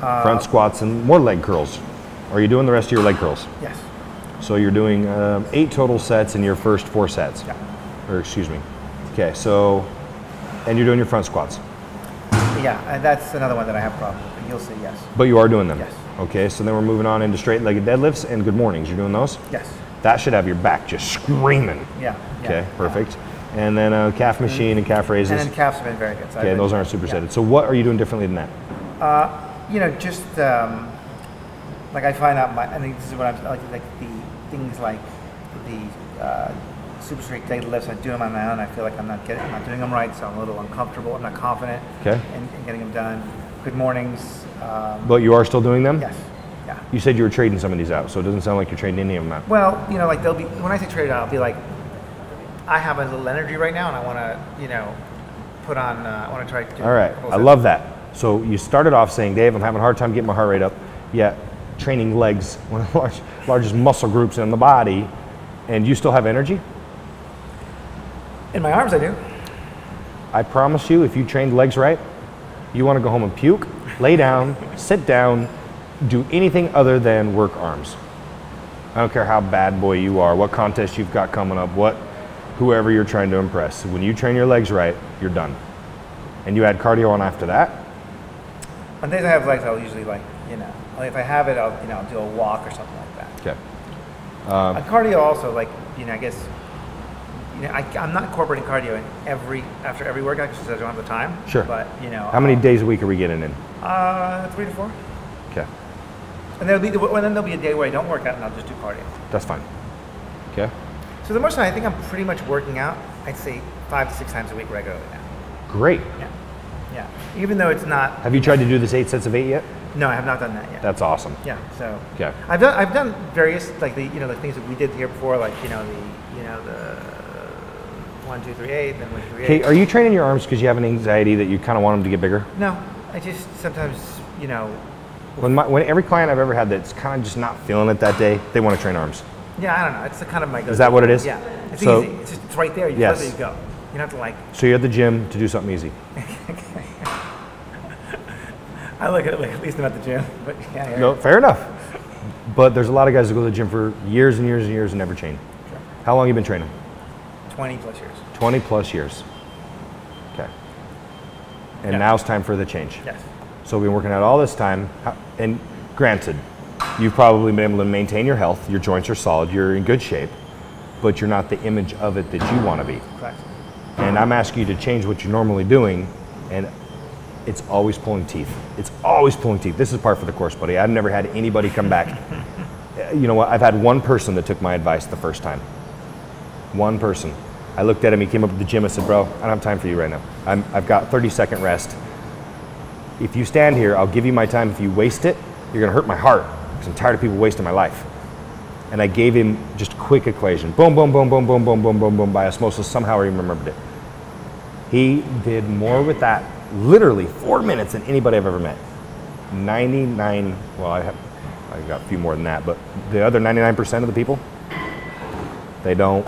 Uh, Front squats and more leg curls. Are you doing the rest of your leg curls? Yes. So you're doing um, eight total sets in your first four sets. Yeah. Or excuse me. Okay, so, and you're doing your front squats. Yeah, and that's another one that I have problems with, but you'll see, yes. But you are doing them? Yes. Okay, so then we're moving on into straight legged deadlifts and good mornings. You're doing those? Yes. That should have your back just screaming. Yeah. yeah okay, perfect. Yeah. And then a calf machine and calf raises. And then calves have been very good. So okay, been, those aren't supersetted. Yeah. So what are you doing differently than that? Uh, you know, just um, like I find out my, I think this is what I'm, like, like the things like the uh, super straight deadlifts, I do them on my own. I feel like I'm not getting, I'm not doing them right, so I'm a little uncomfortable. I'm not confident okay. in, in getting them done. Good mornings. Um, but you are still doing them? Yes. Yeah. You said you were trading some of these out, so it doesn't sound like you're trading any of them out. Well, you know, like they'll be, when I say trade out, I'll be like, I have a little energy right now and I want to, you know, put on, uh, I want to try to do. All right, I love that. So you started off saying, Dave, I'm having a hard time getting my heart rate up, yet training legs, one of the large, largest muscle groups in the body, and you still have energy? In my arms, I do. I promise you, if you trained legs right, you want to go home and puke, lay down, sit down, do anything other than work arms. I don't care how bad boy you are, what contest you've got coming up, what, whoever you're trying to impress. When you train your legs right, you're done. And you add cardio on after that. On days I have legs, I'll usually like, you know, if I have it, I'll, you know, I'll do a walk or something like that. Okay. Um, cardio also, like, you know, I guess, you know, I, I'm not incorporating cardio in every, after every workout because I don't have the time. Sure. But, you know. How many um, days a week are we getting in? Uh, three to four. Okay. And there'll be, well, then there'll be a day where I don't work out and I'll just do cardio. That's fine. Okay. So the most I think I'm pretty much working out, I'd say five to six times a week regularly now. Great. Yeah. Yeah. Even though it's not. Have you tried to do this eight sets of eight yet? No, I have not done that yet. That's awesome. Yeah. So. Okay. I've done I've done various, like, the, you know, the things that we did here before, like, you know, the, you know, the one two three eight, then one three eight. Okay. Are you training your arms because you have an anxiety that you kind of want them to get bigger? No, I just sometimes, you know. When my when every client I've ever had that's kind of just not feeling it that day, they want to train arms. Yeah, I don't know. It's the kind of my go-to. Is that what it is? Yeah. It's so, easy. It's, just, it's right there. You yes. There you go. You don't have to, like. So you're at the gym to do something easy. I look at it like at least I'm at the gym, but yeah. yeah. No, fair enough. But there's a lot of guys that go to the gym for years and years and years and never train. Sure. How long have you been training? twenty plus years. twenty plus years. Okay. And yeah. Now it's time for the change. Yes. So we've been working out all this time, and granted, you've probably been able to maintain your health, your joints are solid, you're in good shape, but you're not the image of it that you want to be. Correct. And I'm asking you to change what you're normally doing, and it's always pulling teeth. It's always pulling teeth. This is par for the course, buddy. I've never had anybody come back. You know what? I've had one person that took my advice the first time. One person. I looked at him, he came up to the gym, I said, bro, I don't have time for you right now. I'm, I've got thirty second rest. If you stand here, I'll give you my time. If you waste it, you're gonna hurt my heart. I'm tired of people wasting my life. And I gave him just a quick equation. Boom, boom, boom, boom, boom, boom, boom, boom, boom, by osmosis. Somehow he remembered it. He did more with that literally four minutes than anybody I've ever met. ninety-nine, well, I have, I got a few more than that, but the other ninety-nine percent of the people, they don't,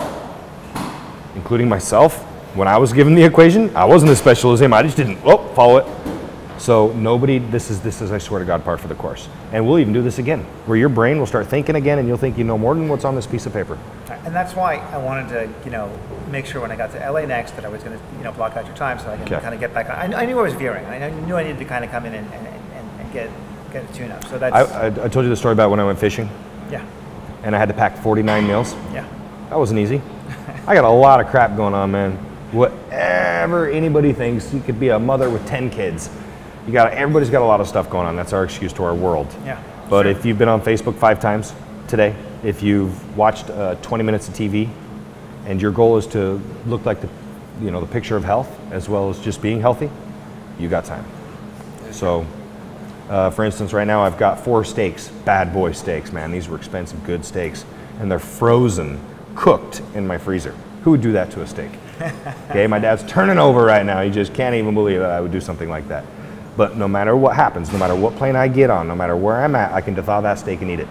including myself. When I was given the equation, I wasn't as special as him. I just didn't, oh, follow it. So nobody, this is, this is, I swear to God, par for the course. And we'll even do this again, where your brain will start thinking again and you'll think you know more than what's on this piece of paper. And that's why I wanted to, you know, make sure when I got to L A next that I was going to, you know, block out your time so I could okay. kind of get back on. I, I knew I was veering. I knew I needed to kind of come in and, and, and, and get, get a tune-up. So that's... I, I, I told you the story about when I went fishing. Yeah. And I had to pack forty-nine meals. Yeah. That wasn't easy. I got a lot of crap going on, man. Whatever anybody thinks, you could be a mother with ten kids. You got, everybody's got a lot of stuff going on. That's our excuse to our world. Yeah. But sure. If you've been on Facebook five times today, if you've watched uh, twenty minutes of T V, and your goal is to look like the, you know, the picture of health as well as just being healthy, you got time. So, uh, for instance, right now I've got four steaks, bad boy steaks, man. These were expensive, good steaks, and they're frozen, cooked in my freezer. Who would do that to a steak? Okay, my dad's turning over right now. He just can't even believe that I would do something like that. But no matter what happens, no matter what plane I get on, no matter where I'm at, I can thaw that steak and eat it.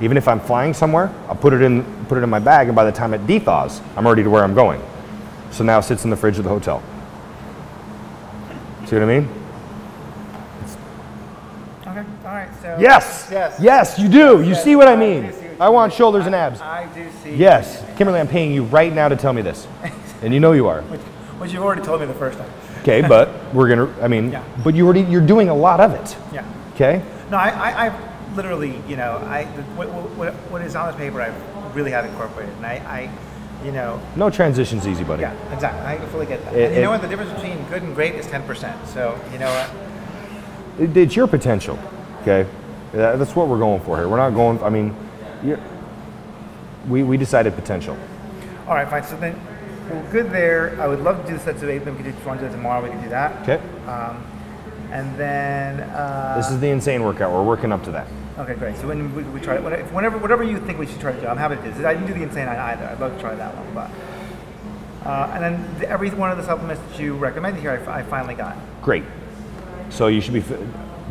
Even if I'm flying somewhere, I'll put it in, put it in my bag, and by the time it de-thaws, I'm already to where I'm going. So now it sits in the fridge of the hotel. See what I mean? It's okay, all right, so. Yes, yes, yes you do, you yes. see what I mean. I, I want shoulders I, and abs. I do see. Yes, you. Kimberly, I'm paying you right now to tell me this, and you know you are. Which, which you've already told me the first time. Okay, but we're gonna, I mean, yeah. but you already, you're doing a lot of it. Yeah. Okay? No, I, I, I literally, you know, I, what, what, what is on this paper I really have incorporated, and I, I, you know. No transition's easy, buddy. Yeah, exactly, I fully get that. It, and you it, know what, the difference between good and great is ten percent, so, you know what? It, it's your potential, okay? That's what we're going for here. We're not going, I mean, you're, we, we decided potential. All right, fine, so then. Well, good there. I would love to do the sets of eight, then we could do one to tomorrow, we could do that. Okay. Um, and then... Uh, this is the insane workout. We're working up to that. Okay, great. So when we, we try it, whenever, whatever you think we should try to do, I'm happy to do this. I didn't do the insane either. I'd love to try that one. But uh, and then the, every one of the supplements that you recommended here, I, I finally got. Great. So you should be...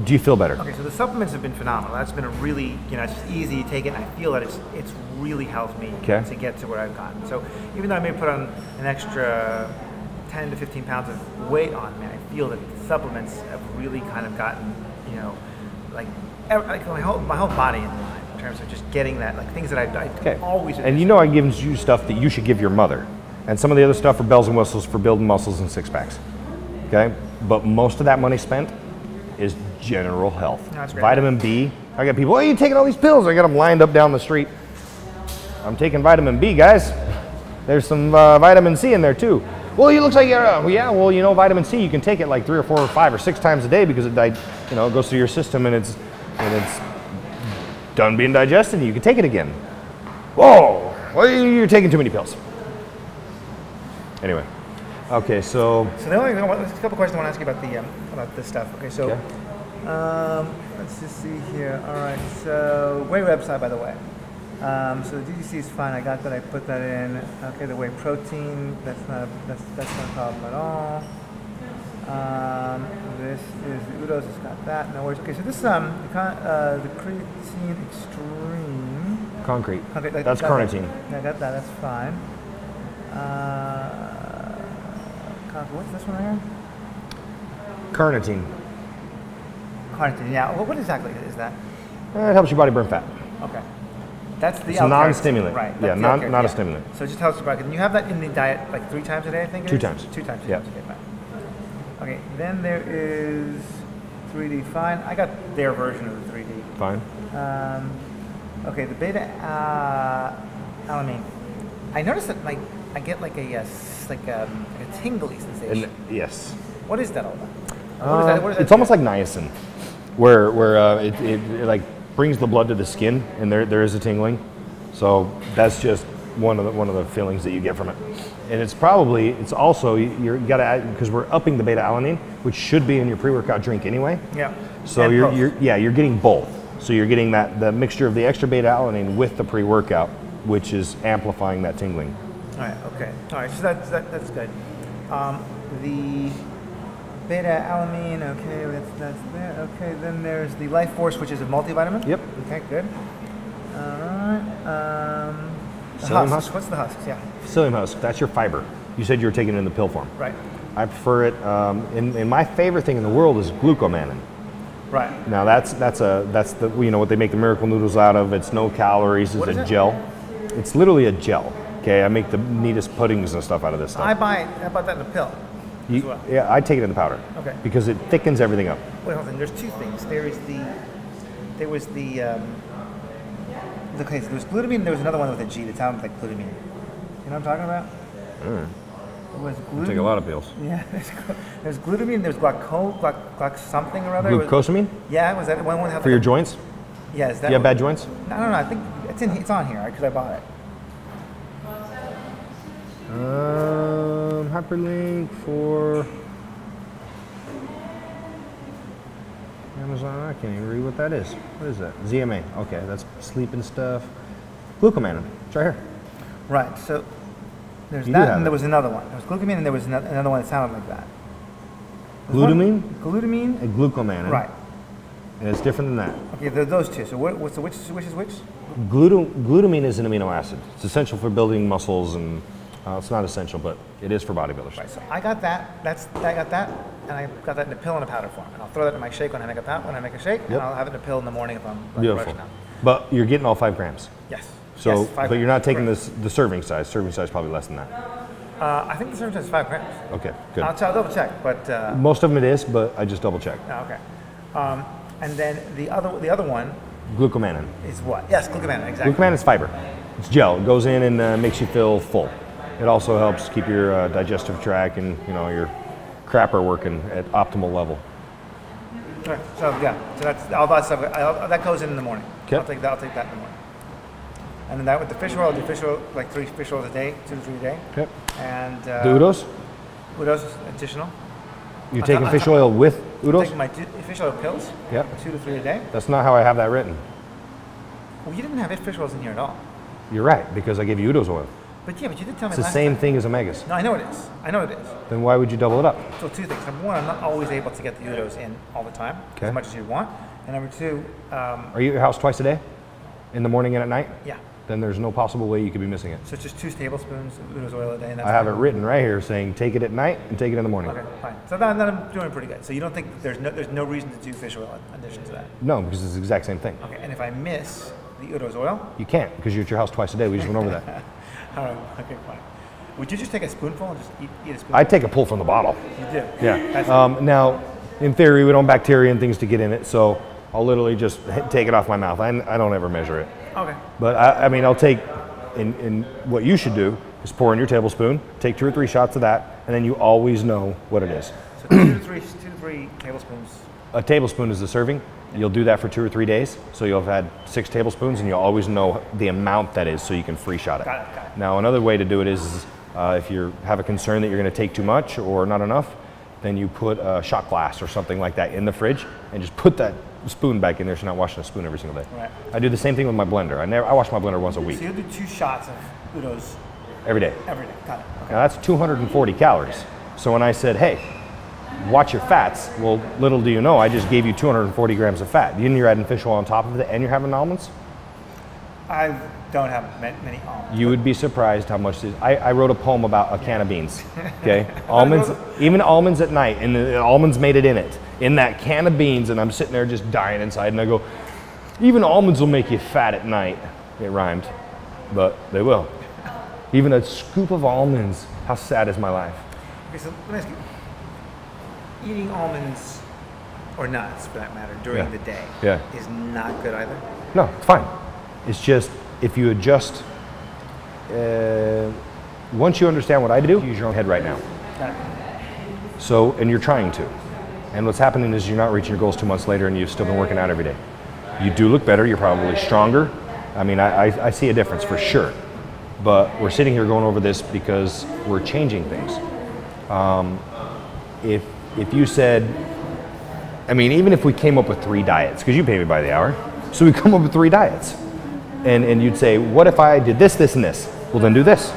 Do you feel better? Okay, so the supplements have been phenomenal. That's been a really, you know, it's just easy to take it. And I feel that it's it's really helped me okay. to get to where I've gotten. So even though I may put on an extra ten to fifteen pounds of weight on me, I feel that the supplements have really kind of gotten, you know, like, like my whole my whole body in line in terms of just getting that, like things that I've I okay. always. And you know, I give you stuff that you should give your mother, and some of the other stuff are bells and whistles for building muscles and six packs. Okay, but most of that money spent is general health. No, vitamin B. I got people, oh, you're taking all these pills. I got them lined up down the street. I'm taking vitamin B, guys. There's some uh, vitamin C in there too. Well, you look like you're, uh, yeah, well, you know, vitamin C, you can take it like three or four or five or six times a day because it, you know, it goes through your system and it's, and it's done being digested and you can take it again. Whoa, well, you're taking too many pills. Anyway, okay, so. So the only, there's a couple questions I want to ask you about the, um, about this stuff. Okay, so, okay. Um, let's just see here. All right, so, whey website, by the way. Um, so the D G C is fine. I got that. I put that in. Okay, the whey protein. That's not. A, that's that's not a problem at all. Um, this is the Udo's. It's got that. No worries. Okay, so this um the, con uh, the creatine extreme. Concrete. Concrete. Like, that's carnitine. I got that. That's fine. Uh, what's this one here? Carnitine. Carnitine. Yeah. Well, what exactly is that? Uh, it helps your body burn fat. Okay. That's the non-stimulant, right? That's yeah, non, not yeah. a stimulant. So it just helps you break. And you have that in the diet like three times a day, I think. It two, is? Times. two times. Two yeah. times. Okay, fine. Okay, then there is three D. Fine. I got their version of the three D. Fine. Um, okay, the beta uh, alanine. I noticed that like I get like a uh, like, um, like a tingly sensation. And, yes. What is that all about? What is that, what is that it's almost like niacin, where where uh, it, it, it like. brings the blood to the skin, and there there is a tingling, so that's just one of the one of the feelings that you get from it. And it's probably it's also you're you got to add because we're upping the beta alanine, which should be in your pre-workout drink anyway. Yeah. So and you're both. you're yeah you're getting both. So you're getting that the mixture of the extra beta alanine with the pre-workout, which is amplifying that tingling. All right. Okay. All right. So that's that, that's good. Um, the Beta alanine, okay, that's, that's there. Okay, then there's the Life Force, which is a multivitamin. Yep. Okay, good. All right. Um, psyllium husk. What's the husk? Yeah. Psyllium husk. That's your fiber. You said you were taking it in the pill form. Right. I prefer it. Um, and, and my favorite thing in the world is glucomannan. Right. Now that's that's a that's the you know what they make the miracle noodles out of. It's no calories. It's a gel. It's literally a gel. Okay. I make the neatest puddings and stuff out of this stuff. I buy I bought that in a pill. You, well. Yeah, I take it in the powder. Okay. Because it thickens everything up. Wait, hold on. There's two things. There is the, there was the, um, okay, so there was glutamine. There was another one with a G that sounded like glutamine. You know what I'm talking about? Mm. It was glutamine. I take a lot of pills. Yeah. There's, there's glutamine. There's gluco, gluc, gluc something or other. Glucosamine. Was, yeah. Was that one? one For your the, joints. Yeah. Is that? You have bad joints? I don't know. I think it's in. It's on here because right, I bought it. Um, hyperlink for Amazon. I can't even read what that is. What is that? Z M A. Okay, that's sleep and stuff. Glucomannan. It's right here. Right. So there's you that, and there was another one. There was glucamine, and there was another one that sounded like that. Glutamine. One, glutamine. And glucomannan. Right. And it's different than that. Okay, there are those two. So what, what's the which? Which is which? Glutam glutamine is an amino acid. It's essential for building muscles and. Uh, it's not essential, but it is for bodybuilders. Right, so I got that. That's I got that, and I got that in a pill in a powder form. And I'll throw that in my shake when I make a pound, when I make a shake, yep. and I'll have it in a pill in the morning if I'm like, beautiful. Now. But you're getting all five grams. Yes. So, yes, five but grams. You're not taking this the serving size. Serving size is probably less than that. Uh, I think the serving size is five grams. Okay, good. I'll, I'll double check, but uh, most of them it is, but I just double check. Oh, okay. Um, and then the other the other one. Glucomannan. Is what? Yes, glucomannan. Exactly. Glucomannan is fiber. It's gel. It goes in and uh, makes you feel full. It also helps keep your uh, digestive tract and you know your crapper working at optimal level. All right, so yeah, so that's all that stuff. I'll, that goes in in the morning. Okay. I'll take that. I'll take that in the morning. And then that with the fish oil, I'll do fish oil like three fish oils a day, two to three a day. Okay. And uh, the Udo's. Udo's is additional. You're I'm taking not, fish oil with Udo's. I'm taking my fish oil pills. Yeah. Two to three a day. That's not how I have that written. Well, you didn't have fish oils in here at all. You're right because I gave you Udo's oil. But yeah, but you did tell me it's the same thing as omegas. No, I know it is. I know it is. Then why would you double it up? So two things. Number one, I'm not always able to get the Udo's in all the time, okay. as much as you want. And number two, um, are you at your house twice a day, in the morning and at night? Yeah. Then there's no possible way you could be missing it. So it's just two tablespoons of Udo's oil a day. And that's I have it written right here saying take it at night and take it in the morning. Okay, fine. So then I'm doing pretty good. So you don't think there's no there's no reason to do fish oil in addition to that? No, because it's the exact same thing. Okay. And if I miss the Udo's oil, you can't because you're at your house twice a day. We just went over that. All right, okay, fine. Would you just take a spoonful and just eat, eat a spoonful? I take a pull from the bottle. You do? Yeah. Um, now, in theory, we don't want bacteria and things to get in it, so I'll literally just take it off my mouth. I, I don't ever measure it. Okay. But I, I mean, I'll take And, and what you should do is pour in your tablespoon, take two or three shots of that, and then you always know what it is. So two to three, two to three tablespoons. A tablespoon is the serving. You'll do that for two or three days, so you'll have had six tablespoons, and you'll always know the amount that is, so you can free shot it. Got it, got it. Now, another way to do it is uh, if you have a concern that you're going to take too much or not enough, then you put a shot glass or something like that in the fridge, and just put that spoon back in there, so you're not washing a spoon every single day. Right. I do the same thing with my blender. I never I wash my blender once a week. So you'll do two shots of Udo's every day. Every day. Got it. Okay. Now that's two hundred forty calories. Okay. So when I said, hey, watch your fats, well, little do you know, I just gave you two hundred forty grams of fat. Then you're adding fish oil on top of it, and you're having almonds? I don't have many almonds. You would be surprised how much these, I, I wrote a poem about a yeah. can of beans, okay? Almonds, even almonds at night, and the almonds made it in it, in that can of beans, and I'm sitting there just dying inside, and I go, even almonds will make you fat at night. It rhymed, but they will. Even a scoop of almonds, how sad is my life? Okay, so let me ask you. Eating almonds, or nuts for that matter, during yeah. the day yeah. is not good either? No, it's fine. It's just, if you adjust, uh, once you understand what I do, use your own head right now. So, and you're trying to. And what's happening is you're not reaching your goals two months later, and you've still been working out every day. You do look better, you're probably stronger. I mean, I, I, I see a difference for sure. But we're sitting here going over this because we're changing things. Um, if If you said, I mean, even if we came up with three diets, because you pay me by the hour, so we come up with three diets. And, and you'd say, what if I did this, this, and this? Well, then do this.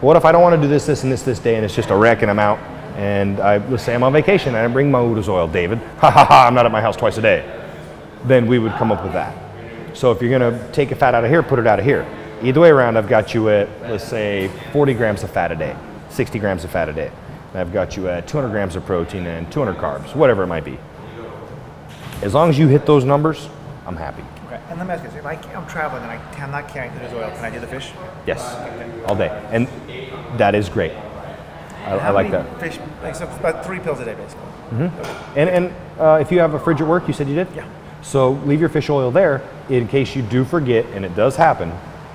What if I don't want to do this, this, and this, this day, and it's just a wreck and I'm out, and I, let's say I'm on vacation, and I bring my Udo's oil, David. Ha, ha, ha, I'm not at my house twice a day. Then we would come up with that. So if you're going to take a fat out of here, put it out of here. Either way around, I've got you at, let's say, forty grams of fat a day, sixty grams of fat a day. I've got you at two hundred grams of protein and two hundred carbs, whatever it might be. As long as you hit those numbers, I'm happy. Okay, and let me ask you, if I, I'm traveling and I, I'm not carrying Udo's oil, can I do the fish? Yes, okay. All day, and that is great. I, I like that. Fish, like, so about three pills a day, basically. Mm-hmm. And, and uh, if you have a fridge at work, you said you did? Yeah. So leave your fish oil there in case you do forget, and it does happen,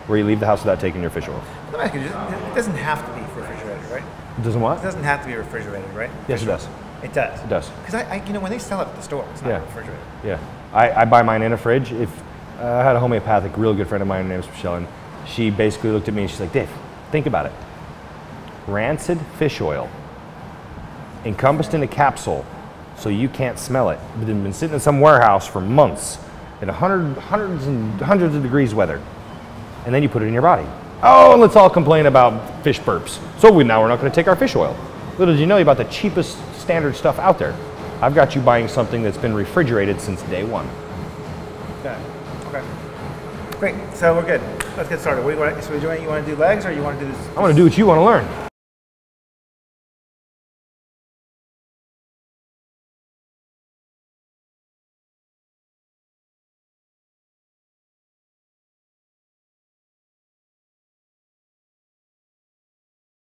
where you leave the house without taking your fish oil. Let me ask you, it doesn't have to be refrigerated, right? It doesn't what? It doesn't have to be refrigerated, right? Yes, it does. It does? It does. Because, I, I, you know, when they sell it at the store, it's not yeah. refrigerated. Yeah. I, I buy mine in a fridge. If uh, I had a homeopathic, real good friend of mine, her name's Michelle, and she basically looked at me and she's like, Dave, think about it. Rancid fish oil encompassed in a capsule so you can't smell it. It's been sitting in some warehouse for months in a hundred, hundreds and hundreds of degrees weather, and then you put it in your body. Oh, and let's all complain about fish burps. So we, now we're not going to take our fish oil. Little did you know about the cheapest standard stuff out there. I've got you buying something that's been refrigerated since day one. Okay. Okay. Great. So we're good. Let's get started. What do you want? So you want to do legs, or you want to do this? I want to do what you want to learn.